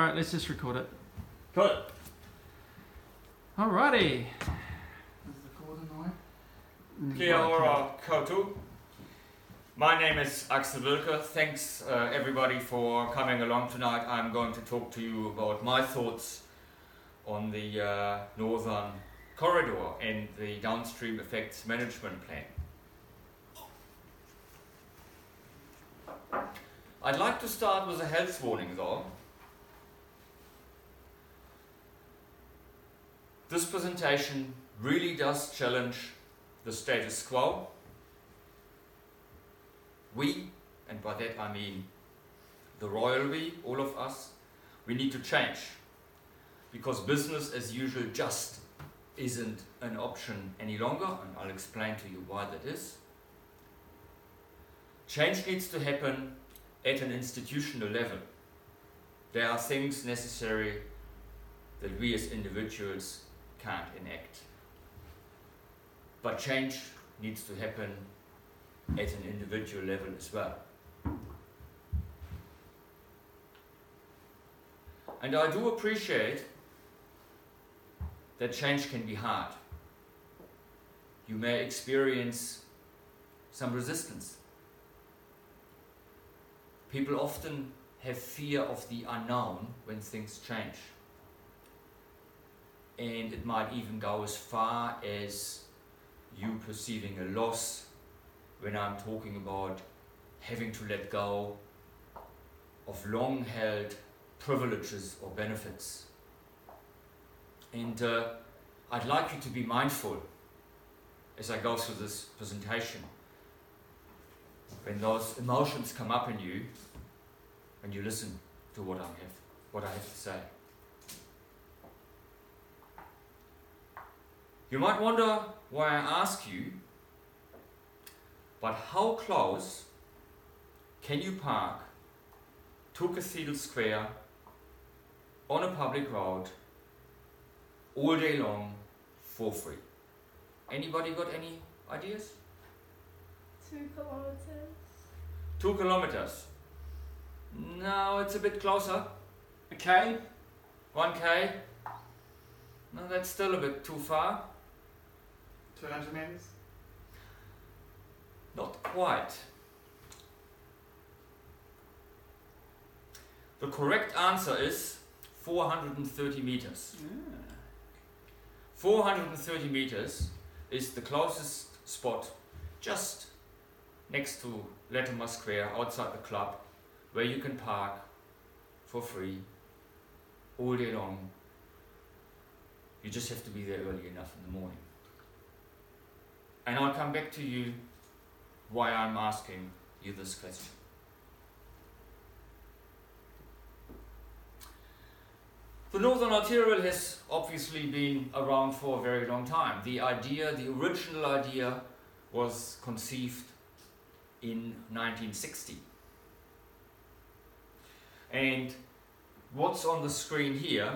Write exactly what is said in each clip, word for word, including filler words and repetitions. All right, let's just record it. Got it. Alrighty. Kia ora koutou. My name is Axel Wilke. Thanks uh, everybody for coming along tonight. I'm going to talk to you about my thoughts on the uh, Northern Corridor and the Downstream Effects Management Plan. I'd like to start with a health warning though. This presentation really does challenge the status quo. We, and by that I mean the royal we, all of us, we need to change, because business as usual just isn't an option any longer, and I'll explain to you why that is. Change needs to happen at an institutional level. There are things necessary that we as individuals can't enact, but change needs to happen at an individual level as well. And I do appreciate that change can be hard. You may experience some resistance. People often have fear of the unknown when things change. And it might even go as far as you perceiving a loss when I'm talking about having to let go of long-held privileges or benefits. And uh, I'd like you to be mindful as I go through this presentation. When those emotions come up in you, and you listen to what I have, what I have to say. You might wonder why I ask you, but how close can you park to Cathedral Square on a public road all day long for free? Anybody got any ideas? Two kilometers. Two kilometers. No, it's a bit closer. A K? One K? No, that's still a bit too far. two hundred meters? Not quite. The correct answer is four hundred thirty meters. Yeah. four hundred thirty meters is the closest spot, just next to Latimer Square, outside the club, where you can park for free all day long. You just have to be there early enough in the morning. And I'll come back to you why I'm asking you this question. The Northern Arterial has obviously been around for a very long time. The idea, the original idea, was conceived in nineteen sixty. And what's on the screen here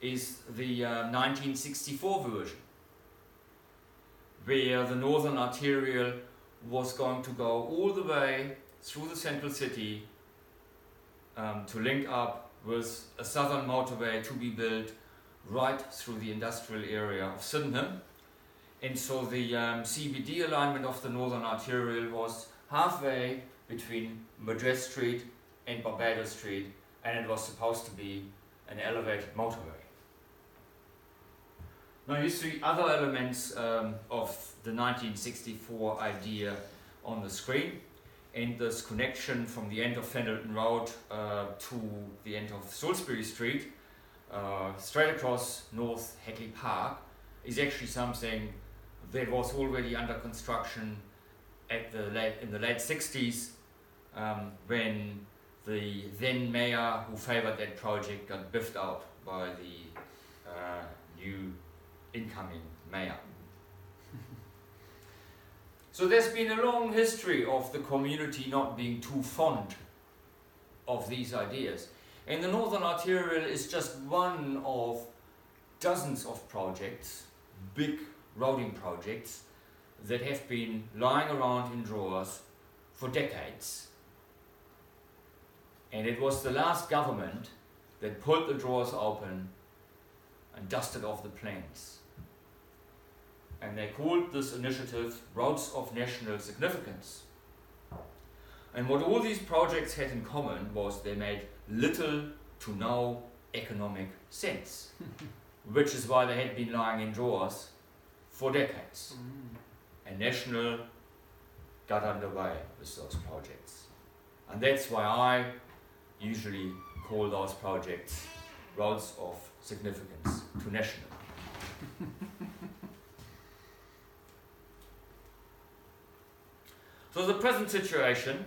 is the uh, nineteen sixty-four version, where the Northern Arterial was going to go all the way through the central city um, to link up with a southern motorway to be built right through the industrial area of Sydenham. And so the um, C B D alignment of the Northern Arterial was halfway between Madras Street and Barbados Street, and it was supposed to be an elevated motorway. Now you see other elements um, of the nineteen sixty-four idea on the screen, and this connection from the end of Fendleton Road uh, to the end of Salisbury Street, uh, straight across North Hadley Park, is actually something that was already under construction at the late, in the late sixties, um, when the then mayor who favoured that project got biffed out by the uh, new incoming mayor. So there's been a long history of the community not being too fond of these ideas, and the Northern Arterial is just one of dozens of projects, big roading projects, that have been lying around in drawers for decades. And it was the last government They pulled the drawers open and dusted off the plans. And they called this initiative Roads of National Significance. And what all these projects had in common was they made little to no economic sense, which is why they had been lying in drawers for decades. Mm. And National got underway with those projects. And that's why I usually call those projects Roads of Significance to National. So the present situation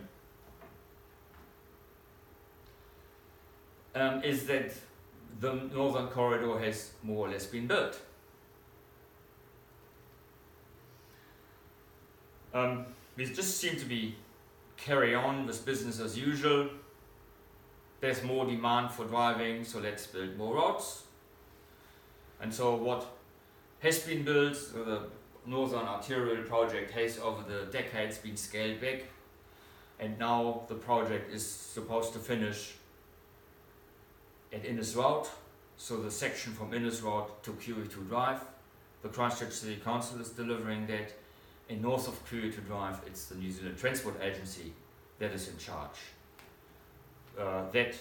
um, is that the Northern Corridor has more or less been built. Um, we just seem to be carry on with business as usual. There's more demand for driving, so let's build more roads. And so what has been built, so the Northern Arterial project has over the decades been scaled back, and now the project is supposed to finish at Innes Road, so the section from Innes Road to Q E two Drive. The Christchurch City Council is delivering that, and north of Q E two Drive it's the New Zealand Transport Agency that is in charge. Uh, that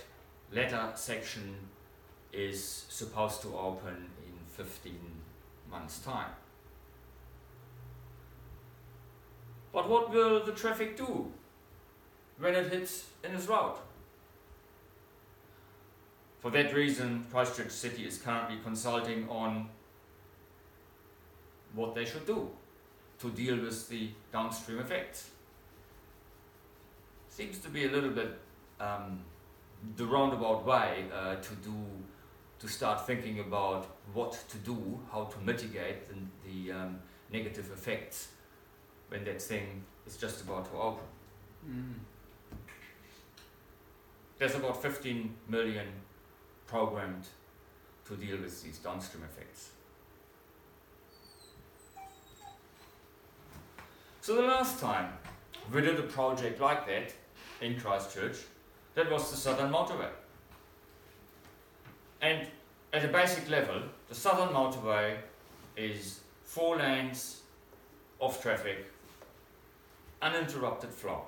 latter section is supposed to open in fifteen months' time. But what will the traffic do when it hits Innes Road? For that reason, Christchurch City is currently consulting on what they should do to deal with the downstream effects. Seems to be a little bit um, the roundabout way uh, to do, to start thinking about what to do, how to mitigate the, the um, negative effects when that thing is just about to open. Mm. There's about fifteen million programmed to deal with these downstream effects. So the last time we did a project like that in Christchurch, that was the Southern Motorway. And at a basic level, the Southern Motorway is four lanes of traffic, uninterrupted flow.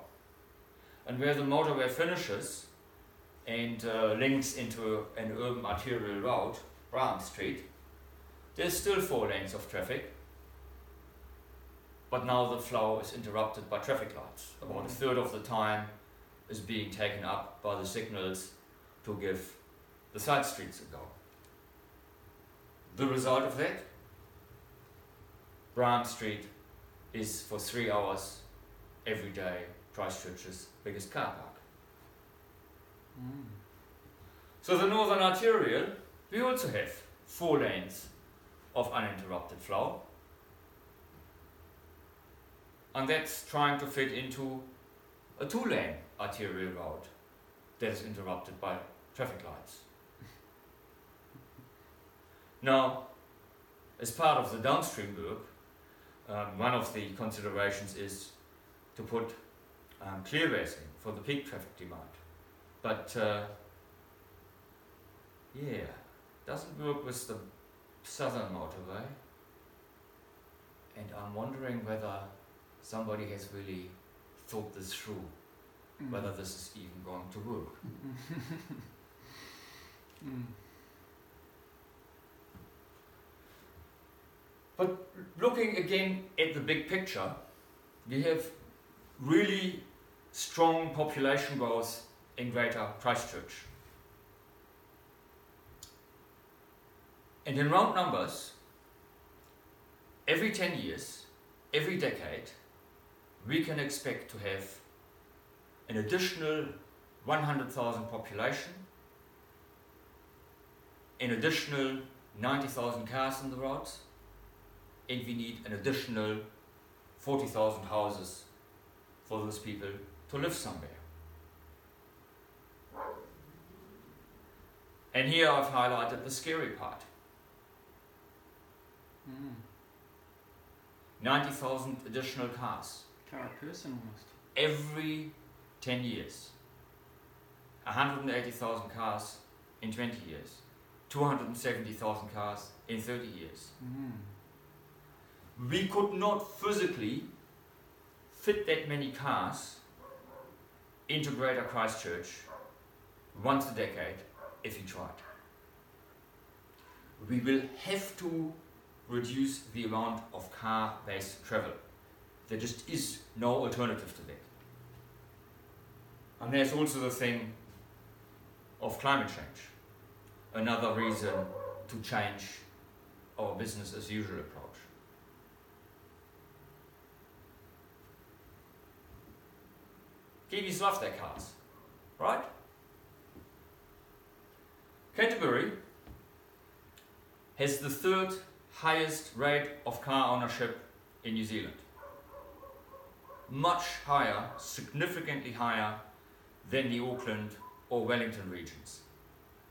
And where the motorway finishes and uh, links into an urban arterial road, Braham Street, there's still four lanes of traffic. But now the flow is interrupted by traffic lights. About a third of the time is being taken up by the signals to give the side streets a go. The result of that? Braham Street is for three hours every day Christchurch's biggest car park. Mm. So the Northern Arterial, we also have four lanes of uninterrupted flow. And that's trying to fit into a two-lane arterial road that is interrupted by traffic lights. Now, as part of the downstream work, um, one of the considerations is to put um, clearways in for the peak traffic demand. But, uh, yeah, doesn't work with the Southern Motorway. And I'm wondering whether somebody has really thought this through, mm. whether this is even going to work. mm. But looking again at the big picture, we have really strong population growth in Greater Christchurch. And in round numbers, every ten years, every decade, we can expect to have an additional one hundred thousand population, an additional ninety thousand cars on the roads, and we need an additional forty thousand houses for those people to live somewhere. And here I've highlighted the scary part. Mm. ninety thousand additional cars. Car a person almost. Every ten years. one hundred eighty thousand cars in twenty years, two hundred seventy thousand cars in thirty years. Mm-hmm. We could not physically fit that many cars into Greater Christchurch once a decade if we tried. We will have to reduce the amount of car-based travel. There just is no alternative to that. And there's also the thing of climate change, another reason to change our business as usual approach. Kiwis love their cars, right? Canterbury has the third highest rate of car ownership in New Zealand. Much higher, significantly higher than the Auckland or Wellington regions.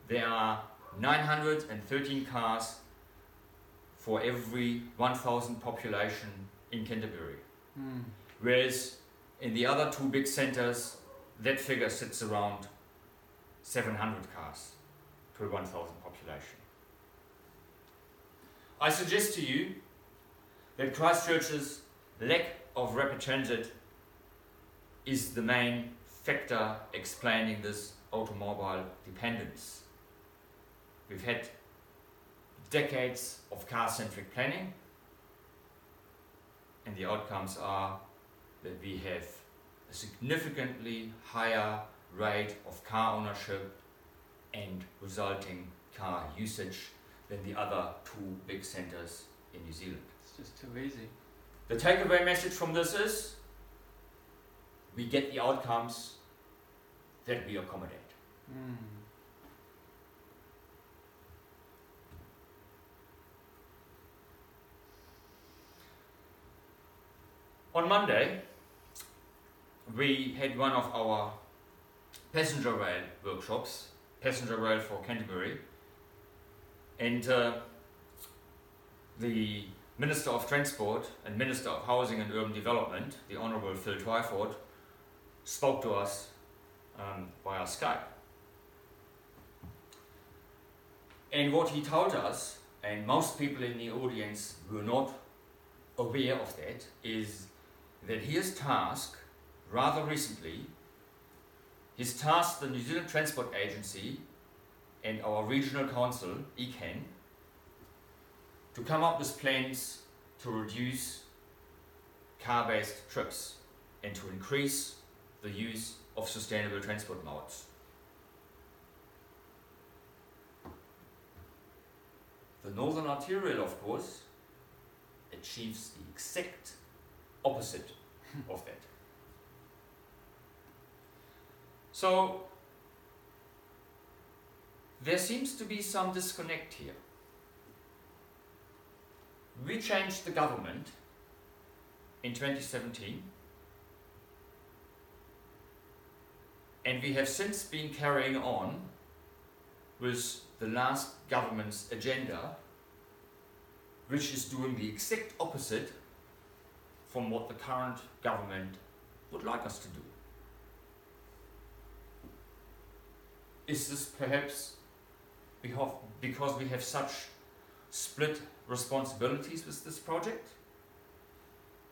There are nine hundred thirteen cars for every one thousand population in Canterbury. Mm. Whereas in the other two big centres, that figure sits around seven hundred cars per one thousand population. I suggest to you that Christchurch's lack of rapid transit is the main factor explaining this automobile dependence. We've had decades of car-centric planning, and the outcomes are that we have a significantly higher rate of car ownership and resulting car usage than the other two big centres in New Zealand. It's just too easy. The takeaway message from this is we get the outcomes that we accommodate. Mm. On Monday, we had one of our passenger rail workshops, passenger rail for Canterbury, and uh, the Minister of Transport and Minister of Housing and Urban Development, the Honourable Phil Twyford, spoke to us um, via Skype. And what he told us, and most people in the audience were not aware of that, is that his task, rather recently, his task, the New Zealand Transport Agency and our regional council, E C A N, to come up with plans to reduce car-based trips and to increase the use of sustainable transport modes. The Northern Arterial, of course, achieves the exact opposite of that. So there seems to be some disconnect here. We changed the government in twenty seventeen, and we have since been carrying on with the last government's agenda, which is doing the exact opposite from what the current government would like us to do. Is this perhaps because we have such split responsibilities with this project,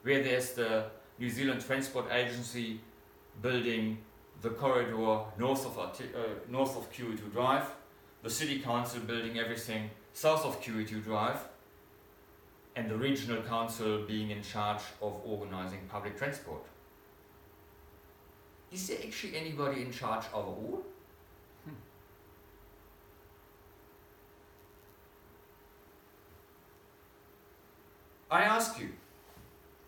where there's the New Zealand Transport Agency building the corridor north of, uh, north of Q E two Drive, the City Council building everything south of Q E two Drive, and the Regional Council being in charge of organising public transport? Is there actually anybody in charge overall? Hmm. I ask you,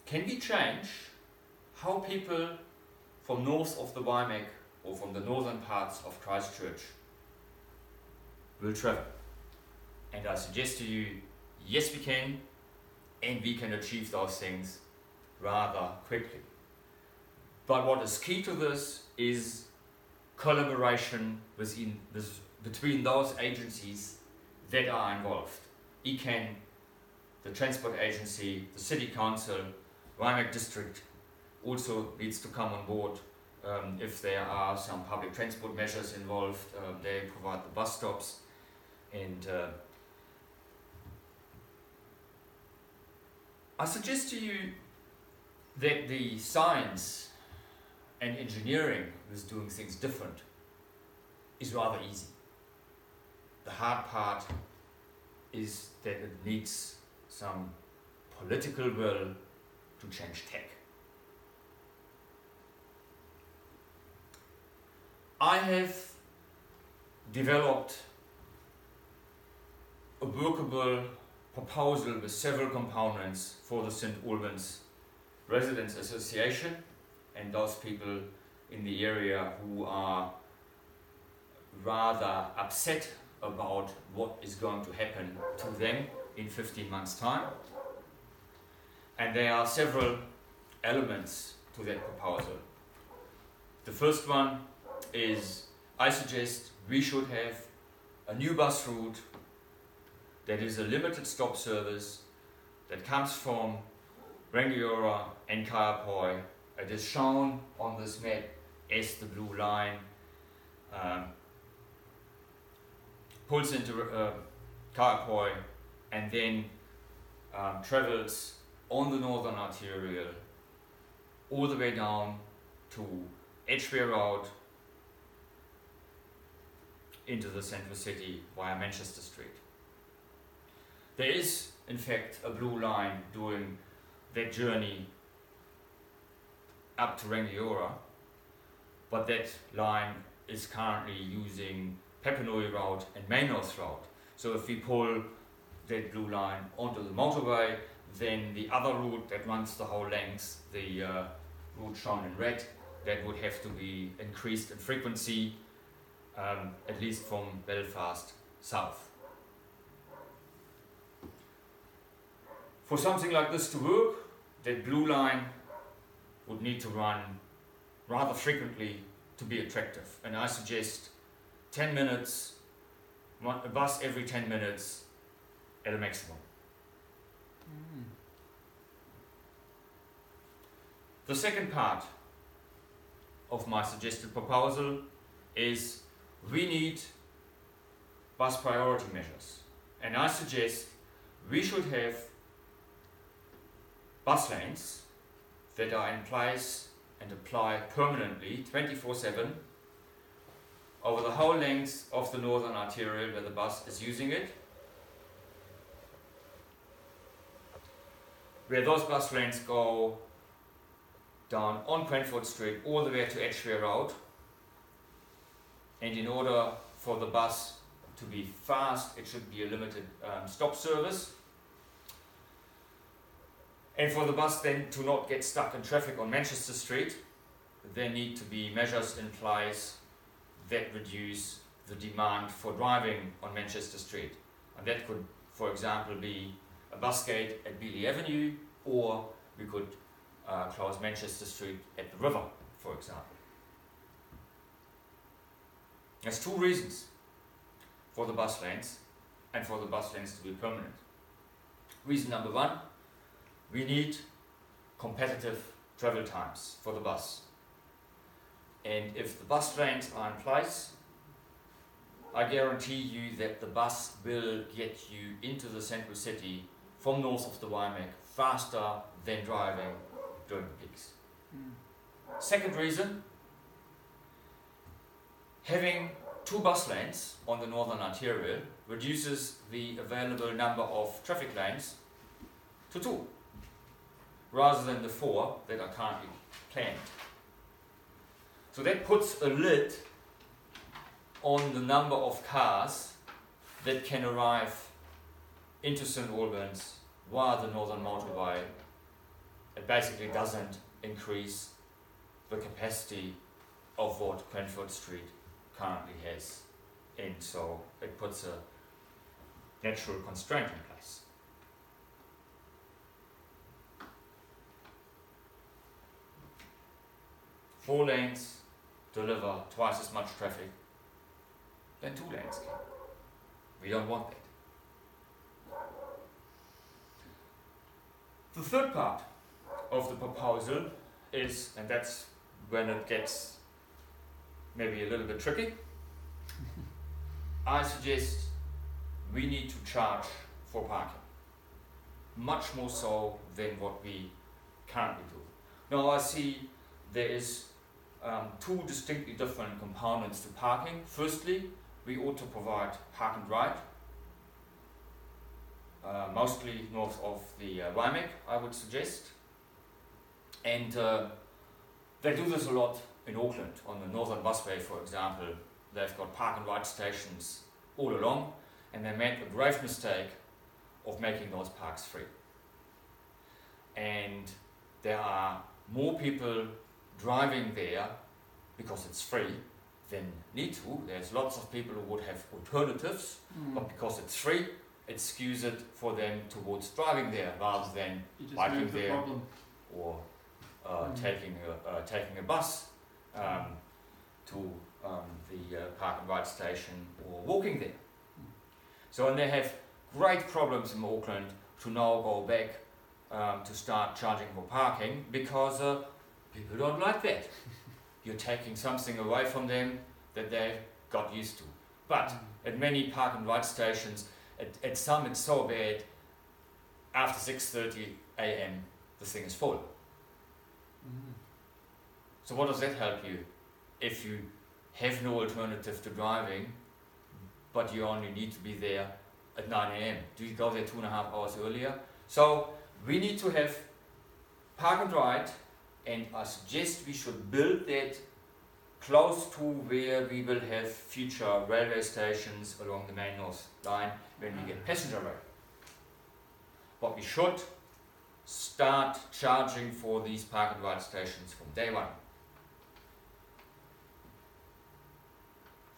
can we change how people from north of the Waimak or from the northern parts of Christchurch will travel? And I suggest to you, yes we can, and we can achieve those things rather quickly. But what is key to this is collaboration within, between those agencies that are involved. E C A N, the Transport Agency, the City Council, Waimak District also needs to come on board Um, if there are some public transport measures involved, uh, they provide the bus stops, and uh, I suggest to you that the science and engineering that's doing things different is rather easy. The hard part is that it needs some political will to change tack. I have developed a workable proposal with several components for the St Albans Residents Association and those people in the area who are rather upset about what is going to happen to them in fifteen months' time. And there are several elements to that proposal. The first one is, I suggest we should have a new bus route that is a limited stop service that comes from Rangiora and Kaiapoi. It is shown on this map as the blue line, um, pulls into uh, Kaiapoi and then um, travels on the Northern Arterial all the way down to Edgeware Road into the central city via Manchester Street. There is, in fact, a blue line doing that journey up to Rangiora, but that line is currently using Papanui Road and Main North Road. So if we pull that blue line onto the motorway, then the other route that runs the whole length, the uh, route shown in red, that would have to be increased in frequency, um, at least from Belfast south. For something like this to work, that blue line would need to run rather frequently to be attractive. And I suggest ten minutes, a bus every ten minutes at a maximum. Mm. The second part of my suggested proposal is we need bus priority measures. And I suggest we should have bus lanes that are in place and apply permanently twenty-four seven over the whole length of the Northern Arterial where the bus is using it, where those bus lanes go down on Cranford Street all the way to Edgeware Road. And in order for the bus to be fast, it should be a limited um, stop service. And for the bus then to not get stuck in traffic on Manchester Street, there need to be measures in place that reduce the demand for driving on Manchester Street. And that could, for example, be a bus gate at Bealey Avenue, or we could uh, close Manchester Street at the river, for example. There's two reasons for the bus lanes and for the bus lanes to be permanent. Reason number one, we need competitive travel times for the bus. And if the bus lanes are in place, I guarantee you that the bus will get you into the central city from north of the Waimak faster than driving during the peaks. Mm. Second reason, having two bus lanes on the Northern Arterial reduces the available number of traffic lanes to two, rather than the four that are currently planned. So that puts a lid on the number of cars that can arrive into St Albans via the Northern Motorway. It basically doesn't increase the capacity of what Cranford Street currently has, and so it puts a natural constraint in place. Four lanes deliver twice as much traffic than two lanes can. We don't want that. The third part of the proposal is, and that's when it gets maybe a little bit tricky, I suggest we need to charge for parking, much more so than what we currently do. Now I see there is um, two distinctly different components to parking. Firstly, we ought to provide park and ride, uh, mostly north of the uh, Waimak, I would suggest. And uh, they do this a lot in Auckland, on the Northern Busway, for example. They've got park and ride stations all along, and they made a grave mistake of making those parks free. And there are more people driving there because it's free than need to. There's lots of people who would have alternatives, mm. but because it's free, it skews it for them towards driving there rather than biking there problem. or uh, mm. taking a uh, taking a bus um, to um, the uh, park and ride station or walking there. Mm. So and they have great problems in Auckland to now go back um, to start charging for parking because uh, people don't like that. You're taking something away from them that they got used to. But mm-hmm. at many park and ride stations, at, at some it's so bad, after six thirty a m the thing is full. Mm-hmm. So what does that help you if you have no alternative to driving, but you only need to be there at nine a m? Do you go there two and a half hours earlier? So we need to have park and ride, and I suggest we should build that close to where we will have future railway stations along the Main North line when we get passenger rail. But we should start charging for these park and ride stations from day one.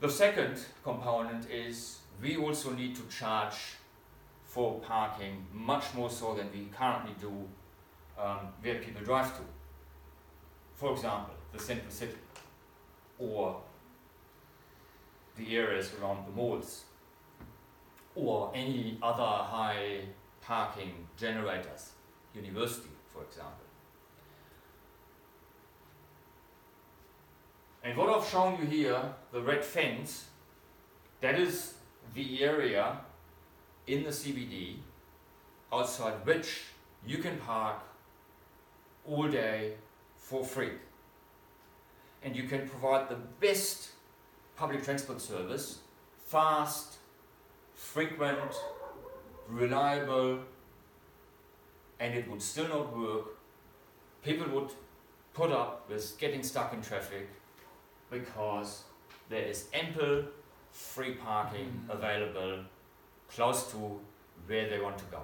The second component is we also need to charge for parking much more so than we currently do um, where people drive to. For example, the central city or the areas around the malls or any other high parking generators, university, for example. And what I've shown you here, the red fence, that is the area in the C B D outside which you can park all day for free, and you can provide the best public transport service, fast, frequent, reliable, and it would still not work. People would put up with getting stuck in traffic because there is ample free parking available close to where they want to go.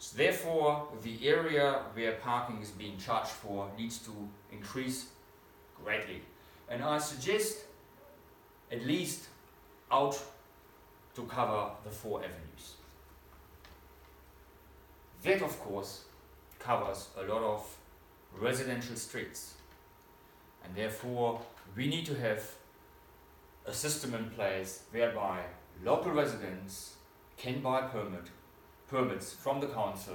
So therefore, the area where parking is being charged for needs to increase greatly. And I suggest at least out to cover the four avenues. That, of course, covers a lot of residential streets. And therefore, we need to have a system in place whereby local residents can buy permit permits from the council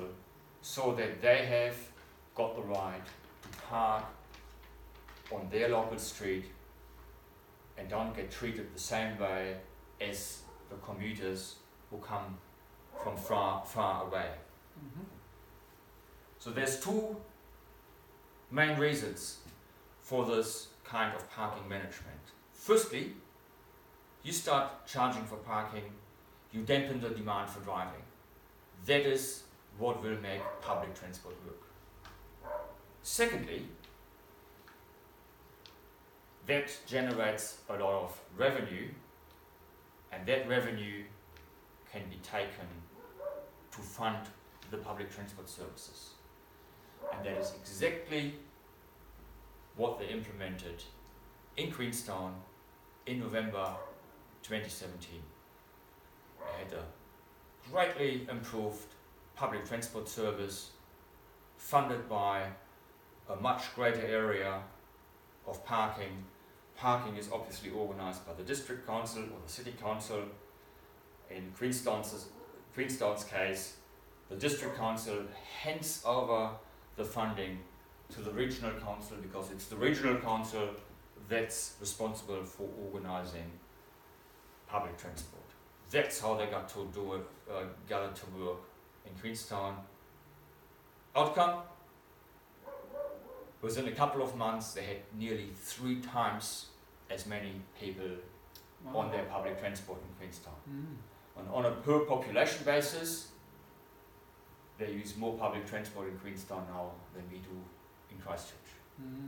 so that they have got the right to park on their local street and don't get treated the same way as the commuters who come from far, far away. Mm-hmm. So there's two main reasons for this kind of parking management. Firstly, you start charging for parking, you dampen the demand for driving. That is what will make public transport work. Secondly, that generates a lot of revenue, and that revenue can be taken to fund the public transport services. And that is exactly what they implemented in Queenstown in November twenty seventeen. They had a greatly improved public transport service funded by a much greater area of parking. Parking is obviously organized by the district council or the city council. In Queenstown's, Queenstown's case, the district council hands over the funding to the regional council, because it's the regional council that's responsible for organising public transport. That's how they got to do it, uh, gathered to work in Queenstown. Outcome? Within a couple of months, they had nearly three times as many people wow. on their public transport in Queenstown. Mm. And on a per population basis, they use more public transport in Queenstown now than we do in Christchurch. Mm.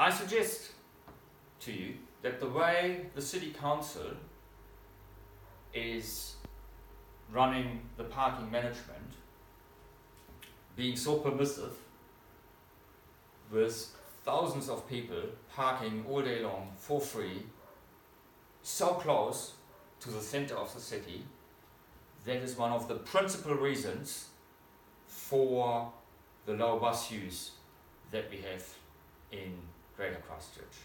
I suggest to you that the way the City Council is running the parking management, being so permissive with thousands of people parking all day long for free, so close to the center of the city, that is one of the principal reasons for the low bus use that we have in Greater Christchurch.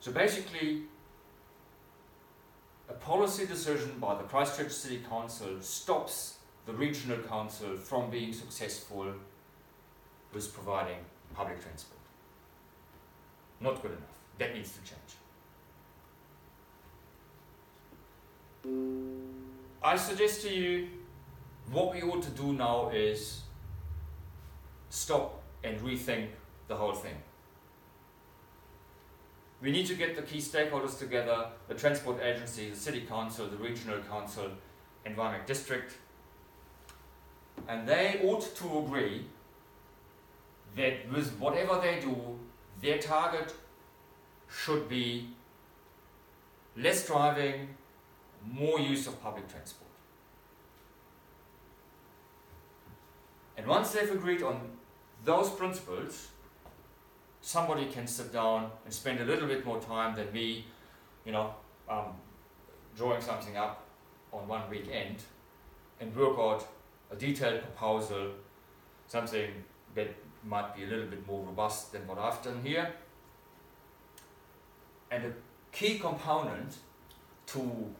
So basically, a policy decision by the Christchurch City Council stops the regional council from being successful with providing public transport. Not good enough. That needs to change. I suggest to you what we ought to do now is stop and rethink the whole thing. We need to get the key stakeholders together, the transport agency, the city council, the regional council, and Waimak district, and they ought to agree that with whatever they do, their target should be less driving, more use of public transport. And once they've agreed on those principles, somebody can sit down and spend a little bit more time than me, you know, um, drawing something up on one weekend, and work out a detailed proposal, something that might be a little bit more robust than what I've done here. And a key component to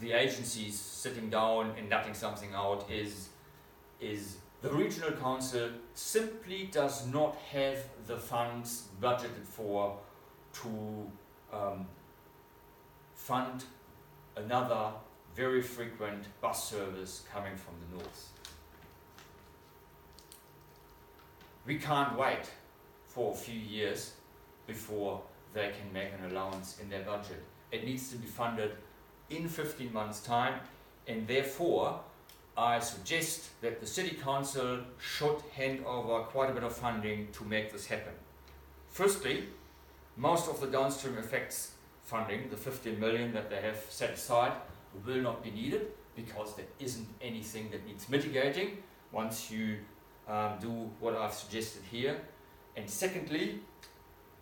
the agencies sitting down and nutting something out is, is the regional council simply does not have the funds budgeted for to um, fund another very frequent bus service coming from the north. We can't wait for a few years before they can make an allowance in their budget. It needs to be funded in fifteen months' time, and therefore I suggest that the City Council should hand over quite a bit of funding to make this happen. Firstly, most of the downstream effects funding, the fifteen million that they have set aside, will not be needed because there isn't anything that needs mitigating once you um, do what I've suggested here. And secondly,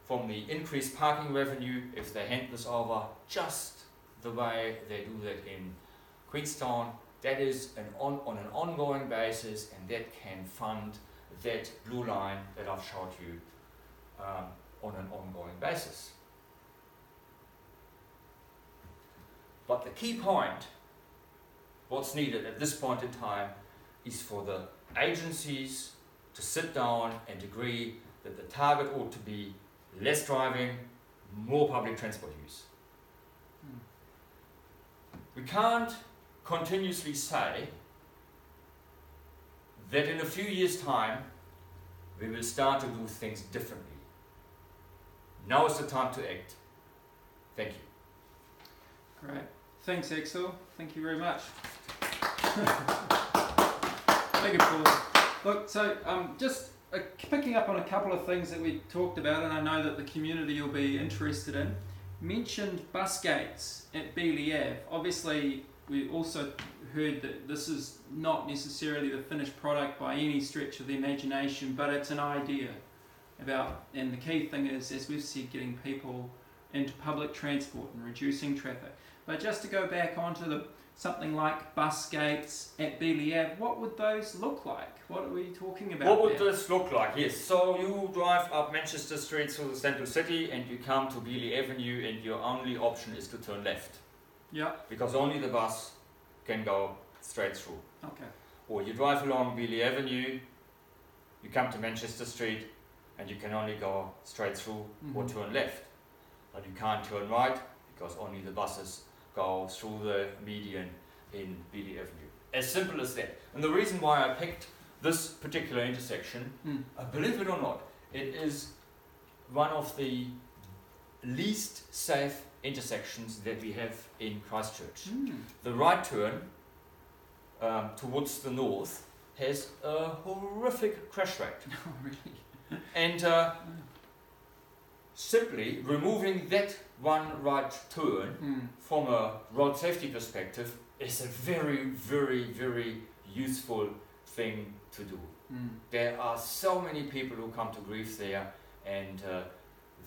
from the increased parking revenue, if they hand this over just the way they do that in Queenstown, that is an on, on an ongoing basis, and that can fund that blue line that I've showed you um, on an ongoing basis. But the key point, what's needed at this point in time, is for the agencies to sit down and agree that the target ought to be less driving, more public transport use. Hmm. We can't continuously say that in a few years' time we will start to do things differently. Now is the time to act. Thank you. Great. Thanks, Axel. Thank you very much. Thank you, Paul. Look, so um, just uh, picking up on a couple of things that we talked about, and I know that the community will be interested in, mentioned bus gates at Bealey Avenue. Obviously, we also heard that this is not necessarily the finished product by any stretch of the imagination, but it's an idea about, and the key thing is, as we've said, getting people into public transport and reducing traffic. But just to go back onto the something like bus gates at Bealey Avenue, what would those look like? What are we talking about? What would there? this look like? Yes, so you drive up Manchester Street through the central city and you come to Bealey Avenue, and your only option is to turn left. Yeah. Because only the bus can go straight through. Okay. Or you drive along Bealey Avenue, you come to Manchester Street, and you can only go straight through mm-hmm. or turn left. But you can't turn right because only the buses go through the median in Bealey Avenue. As simple as that. And the reason why I picked this particular intersection, mm. uh, believe it or not, it is one of the least safe intersections that we have in Christchurch. Mm. The right turn um, towards the north has a horrific crash rate. Oh, really? And uh, yeah. simply removing that one right turn mm. from a road safety perspective is a very, very, very useful thing to do. Mm. There are so many people who come to grief there, and uh,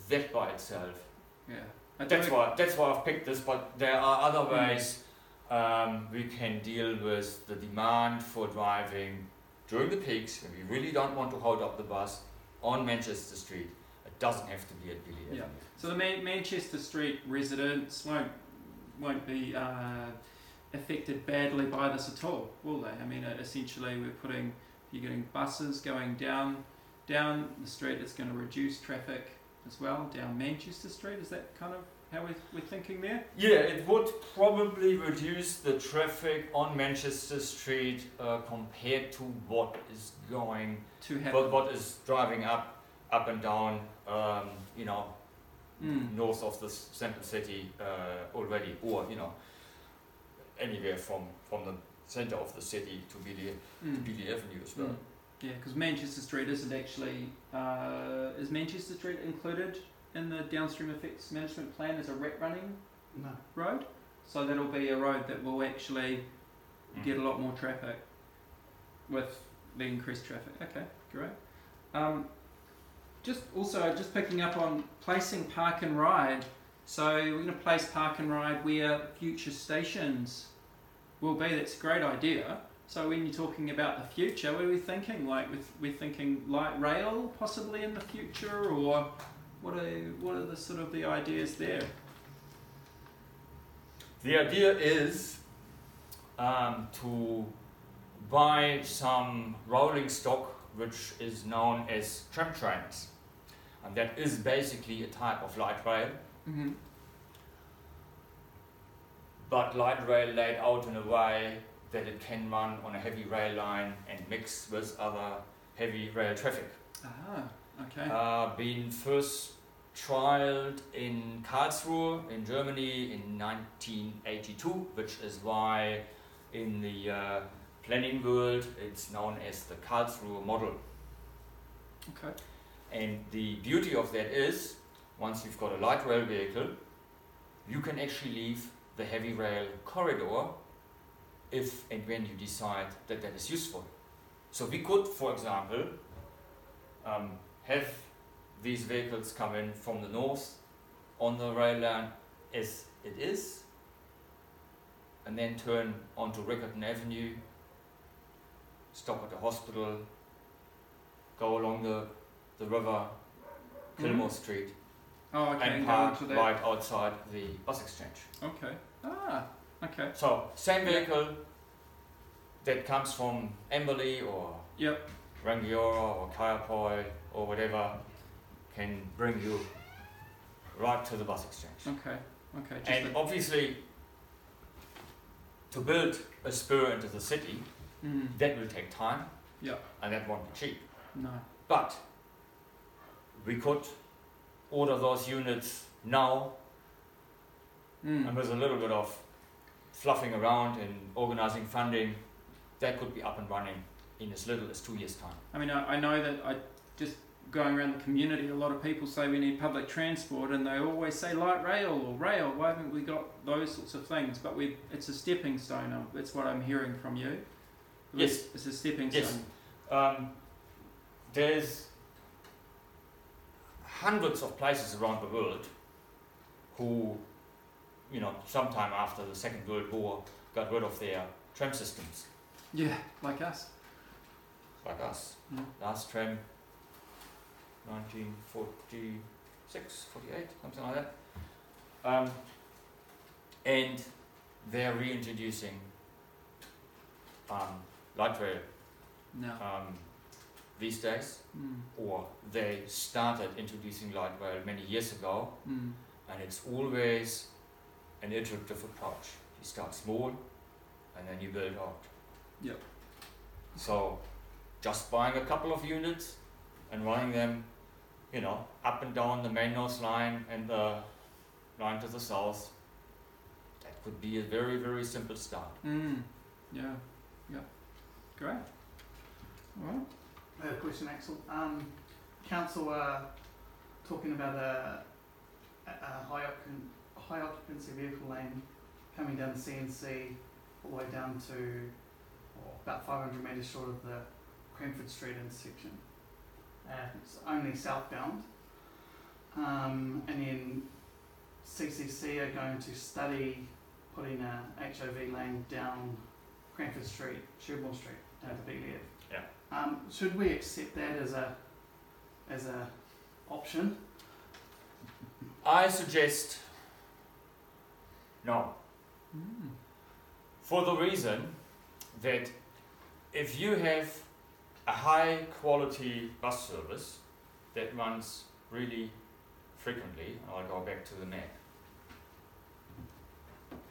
that by itself. Yeah. That's why that's why I've picked this, but there are other ways um, we can deal with the demand for driving during the peaks when we really don't want to hold up the bus on Manchester Street. It doesn't have to be at Bealey Avenue. Yeah. So the Man- Manchester Street residents won't won't be uh, affected badly by this at all, will they? I mean, essentially we're putting you're getting buses going down down the street. It's going to reduce traffic as well, down Manchester Street. Is that kind of how we're, we're thinking there? Yeah, it would probably reduce the traffic on Manchester Street uh, compared to what is going to happen. What, what is driving up, up and down, um, you know, mm. north of the central city uh, already, or you know, anywhere from from the centre of the city to Bealey mm. to Bealey Avenue as well. Mm. Yeah, because Manchester Street isn't actually, uh, is Manchester Street included in the downstream effects management plan as a rat running no. road? So that'll be a road that will actually mm. get a lot more traffic with the increased traffic. Okay, great. Um, just also, just picking up on placing park and ride. So we're going to place park and ride where future stations will be. That's a great idea. So when you're talking about the future, what are we thinking? Like we're thinking light rail possibly in the future, or what are what are the sort of the ideas there? The idea is um, to buy some rolling stock, which is known as tram trains, and that is basically a type of light rail. Mm-hmm. But light rail laid out in a way that it can run on a heavy rail line and mix with other heavy rail traffic. Ah, okay. Uh, been first trialled in Karlsruhe in Germany in nineteen eighty-two, which is why in the uh, planning world it's known as the Karlsruhe model. Okay. And the beauty of that is, once you've got a light rail vehicle, you can actually leave the heavy rail corridor if and when you decide that that is useful. So we could, for example, um, have these vehicles come in from the north on the rail line as it is, and then turn onto Riccarton Avenue, stop at the hospital, go along the, the river, Kilmore mm-hmm. Street, oh, okay. and park right outside the bus exchange. Okay. Ah. Okay. So, same vehicle yep. that comes from Amberley or yep. Rangiora or Kaiapoi or whatever can bring you right to the bus exchange. Okay. Okay. Just and the... obviously, to build a spur into the city, mm. that will take time yep. and that won't be cheap. No. But we could order those units now mm. and with a little bit of fluffing around and organising funding, that could be up and running in as little as two years' time. I mean, I, I know that I just going around the community, a lot of people say we need public transport, and they always say light rail or rail. Why haven't we got those sorts of things? But we, it's a stepping stone. That's what I'm hearing from you. Yes, it's a stepping yes. stone. Um, there's hundreds of places around the world who, you know, sometime after the Second World War, got rid of their tram systems. Yeah, like us. Like us. Mm. Last tram, nineteen forty-six, forty-eight, something like that. Um, and they are reintroducing um, light rail no. um, these days, mm. or they started introducing light rail many years ago, mm. and it's always an iterative approach. You start small and then you build out. Yep. So just buying a couple of units and running them, you know, up and down the Main North line and the line to the south, that could be a very, very simple start. Mm. Yeah, yeah, great. All right. I have a question, Axel. Um, council are talking about a, a, a high, occup- high occupancy vehicle lane coming down the C N C all the way down to about five hundred metres short of the Cranford Street intersection. Uh, it's only southbound. Um, and then C C C are going to study putting a H O V lane down Cranford Street, Sherborne Street, down to Bealey Avenue. Yeah. Um, should we accept that as a as a option? I suggest no. Mm. For the reason that if you have a high quality bus service that runs really frequently, I'll go back to the map,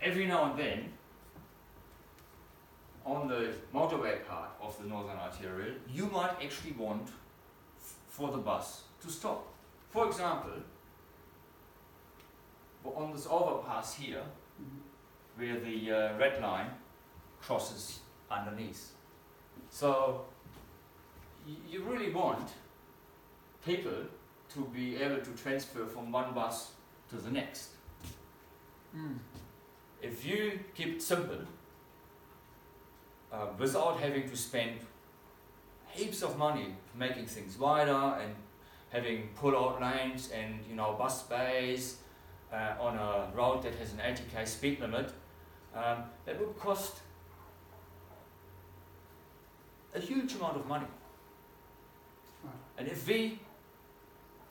every now and then on the motorway part of the Northern Arterial, you might actually want f- for the bus to stop. For example, on this overpass here, mm-hmm. where the uh, red line crosses underneath. So y- you really want people to be able to transfer from one bus to the next. Mm. If you keep it simple, Uh, without having to spend heaps of money making things wider and having pull-out lanes and, you know, bus bays uh, on a road that has an eighty k speed limit, um, that would cost a huge amount of money. Right. And if we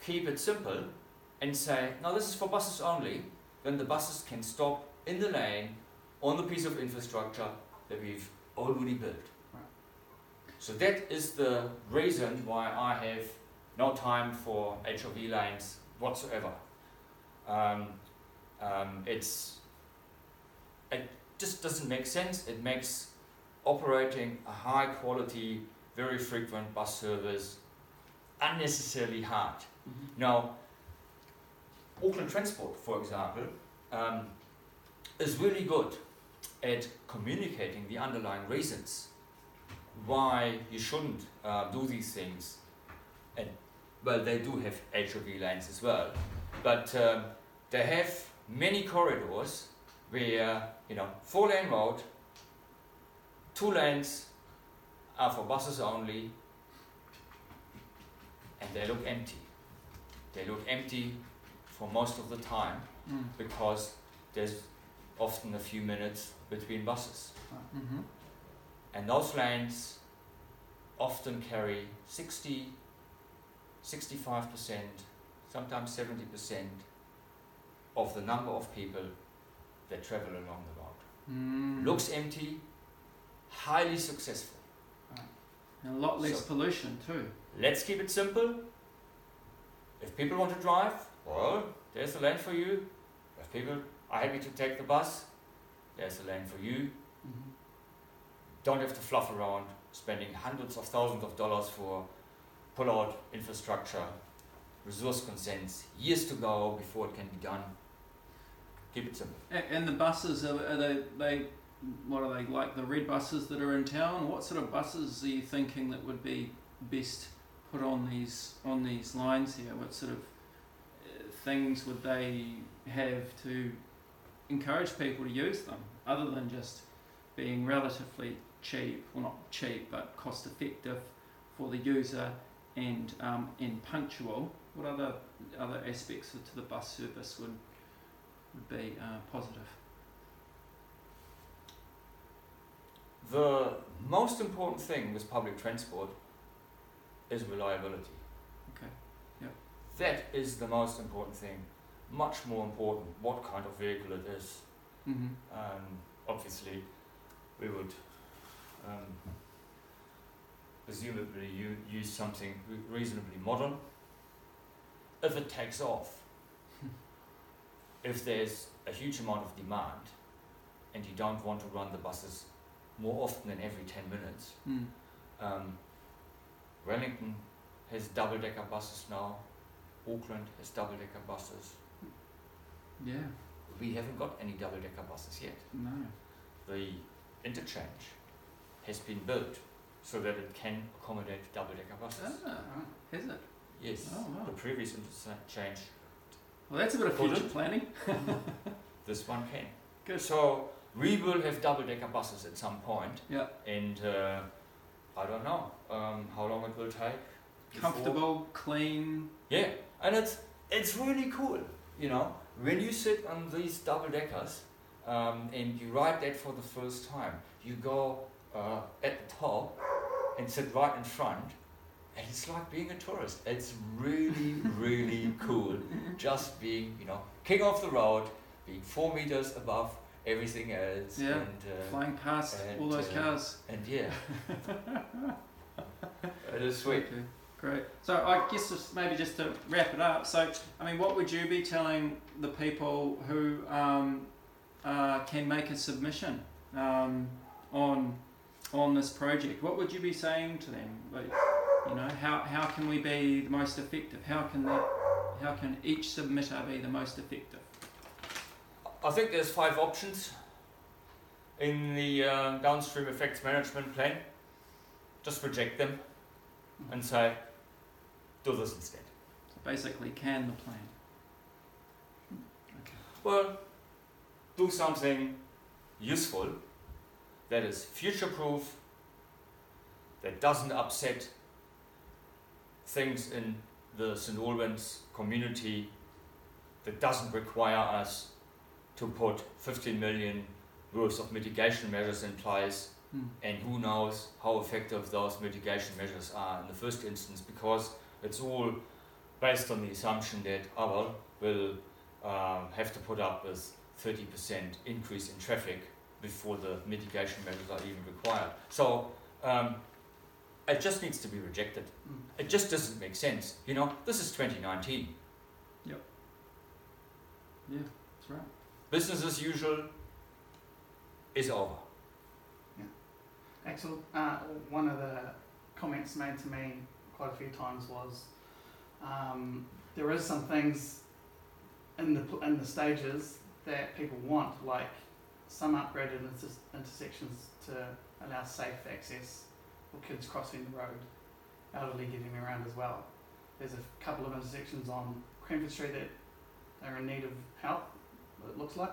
keep it simple and say, no, this is for buses only, then the buses can stop in the lane on the piece of infrastructure that we've already built. Right. So that is the reason why I have no time for H O V lanes whatsoever. Um, um, it's it just doesn't make sense. It makes operating a high quality, very frequent bus service unnecessarily hard. Mm-hmm. Now, Auckland Transport, for example, um, is really good at communicating the underlying reasons why you shouldn't uh, do these things. And well, they do have H O V lanes as well, but um, they have many corridors where, you know, four lane road, two lanes are for buses only, and they look empty. They look empty for most of the time mm. because there's often a few minutes between buses. Mm-hmm. And those lanes often carry sixty, sixty-five percent, sometimes seventy percent of the number of people that travel along the road. Mm. Looks empty, highly successful. Right. And a lot less so, pollution too. Let's keep it simple. If people want to drive, well, there's a lane for you. If people are happy to take the bus, there's a lane for you. Mm-hmm. Don't have to fluff around spending hundreds of thousands of dollars for pull-out infrastructure, resource consents, years to go before it can be done. Keep it simple. And, and the buses, are, are they, they, what are they, like the red buses that are in town? What sort of buses are you thinking that would be best put on these, on these lines here? What sort of things would they have to encourage people to use them, other than just being relatively cheap, well not cheap, but cost effective for the user and um, and punctual? What other other aspects to the bus service would would be uh, positive? The most important thing with public transport is reliability. Okay. Yep. That is the most important thing. Much more important what kind of vehicle it is. Mm-hmm. Um, obviously, we would um, presumably u- use something reasonably modern. If it takes off, if there's a huge amount of demand, and you don't want to run the buses more often than every ten minutes, mm. um, Wellington has double-decker buses now, Auckland has double-decker buses. Yeah. We haven't got any double-decker buses yet. No. The interchange has been built so that it can accommodate double-decker buses. Ah, has it? Yes. Oh, wow. The previous interchange. Well, that's a bit of future planning. This one can. Good. So we will have double-decker buses at some point. Yeah. And uh, I don't know um, how long it will take. Comfortable, before. Clean. Yeah, and it's it's really cool. You know, when you sit on these double-deckers um, and you ride that for the first time, you go uh, at the top and sit right in front, and it's like being a tourist. It's really, really cool. Just being, you know, king of the road, being four meters above everything else. Yeah, and, uh, flying past and, all those uh, cars. And yeah. It is sweet. Okay, great. So I guess just maybe just to wrap it up, so I mean, what would you be telling the people who um, uh, can make a submission um, on on this project? What would you be saying to them? Like, you know, how, how can we be the most effective? How can that, how can each submitter be the most effective? I think there's five options in the uh, downstream effects management plan. Just reject them and say, do this instead. So basically, can the plan. Okay. Well, do something useful that is future-proof, that doesn't upset things in the St Albans community, that doesn't require us to put fifteen million worth of mitigation measures in place. Mm. And who knows how effective those mitigation measures are in the first instance, because it's all based on the assumption that, oh well, we'll um, have to put up with thirty percent increase in traffic before the mitigation measures are even required. So um, it just needs to be rejected. Mm. It just doesn't make sense. You know, this is twenty nineteen. Yep. Yeah, that's right. Business as usual is over. Axel, uh, one of the comments made to me quite a few times was um, there is some things in the in the stages that people want, like some upgraded inter- intersections to allow safe access for kids crossing the road, elderly getting around as well. There's a couple of intersections on Cranford Street that are in need of help, it looks like,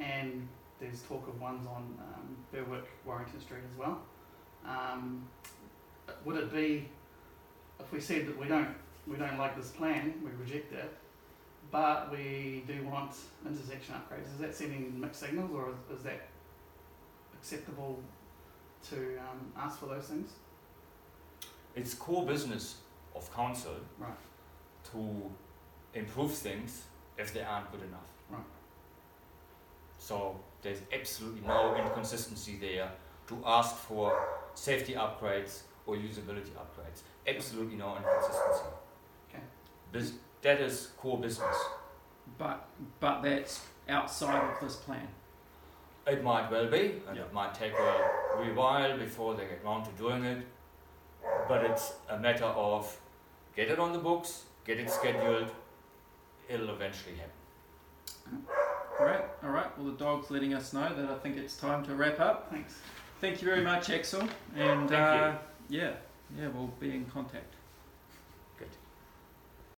and there's talk of ones on um, Berwick, Warrington Street as well. Um, would it be, if we said that we don't we don't like this plan, we reject it, but we do want intersection upgrades, is that sending mixed signals, or is, is that acceptable to um, ask for those things? It's core business of council, right, to improve things if they aren't good enough. Right. So there's absolutely no inconsistency there to ask for safety upgrades or usability upgrades. Absolutely no inconsistency. Okay. Bus- that is core business. But but that's outside of this plan. It might well be, and yep. It might take a wee while before they get round to doing it. But it's a matter of get it on the books, get it scheduled, it'll eventually happen. Mm. Great, all right, well the dog's letting us know that I think it's time to wrap up. Thanks. Thank you very much, Axel. And uh, yeah, yeah, we'll be in contact.